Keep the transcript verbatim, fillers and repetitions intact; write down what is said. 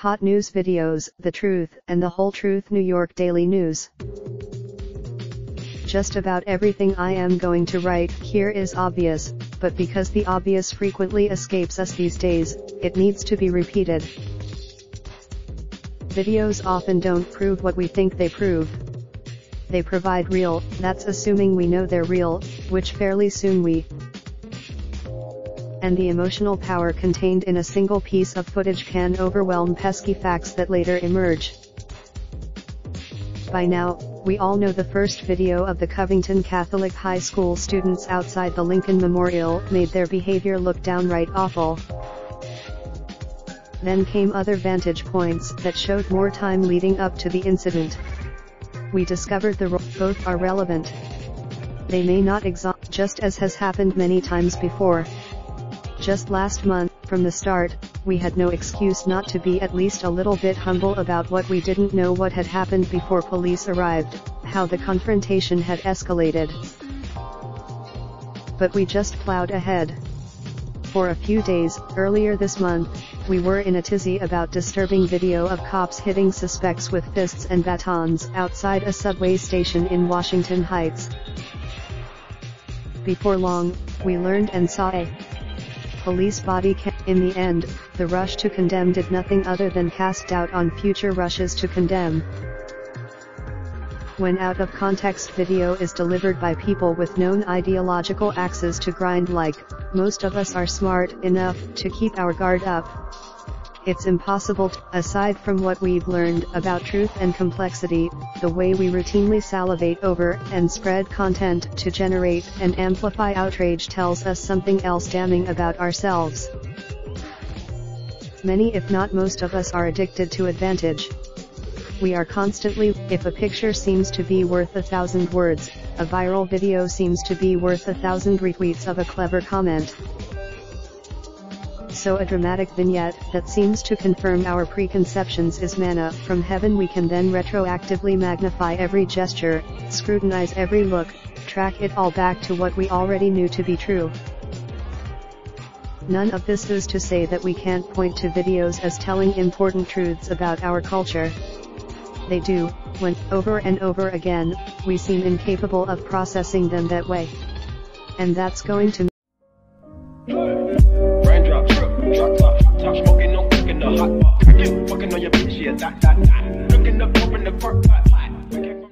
Hot News Videos, The Truth, and the Whole Truth. New York Daily News. Just about everything I am going to write here is obvious, but because the obvious frequently escapes us these days, it needs to be repeated. Videos often don't prove what we think they prove. They provide real, that's assuming we know they're real, which fairly soon we. And the emotional power contained in a single piece of footage can overwhelm pesky facts that later emerge. By now, we all know the first video of the Covington Catholic High School students outside the Lincoln Memorial made their behavior look downright awful. Then came other vantage points that showed more time leading up to the incident. We discovered the ro- both are relevant. They may not exhaust, just as has happened many times before. Just last month, from the start, we had no excuse not to be at least a little bit humble about what we didn't know, what had happened before police arrived, how the confrontation had escalated. But we just plowed ahead. For a few days, earlier this month, we were in a tizzy about disturbing video of cops hitting suspects with fists and batons outside a subway station in Washington Heights. Before long, we learned and saw a police body cam. In the end, the rush to condemn did nothing other than cast doubt on future rushes to condemn. When out-of-context video is delivered by people with known ideological axes to grind, like, most of us are smart enough to keep our guard up. It's impossible to, aside from what we've learned about truth and complexity, the way we routinely salivate over and spread content to generate and amplify outrage tells us something else damning about ourselves. Many, if not most of us, are addicted to advantage. We are constantly, if a picture seems to be worth a thousand words, a viral video seems to be worth a thousand retweets of a clever comment. So a dramatic vignette that seems to confirm our preconceptions is manna from heaven. We can then retroactively magnify every gesture, scrutinize every look, track it all back to what we already knew to be true. None of this is to say that we can't point to videos as telling important truths about our culture. They do, when, over and over again, we seem incapable of processing them that way. And that's going to Looking up, open the park, pot, pot.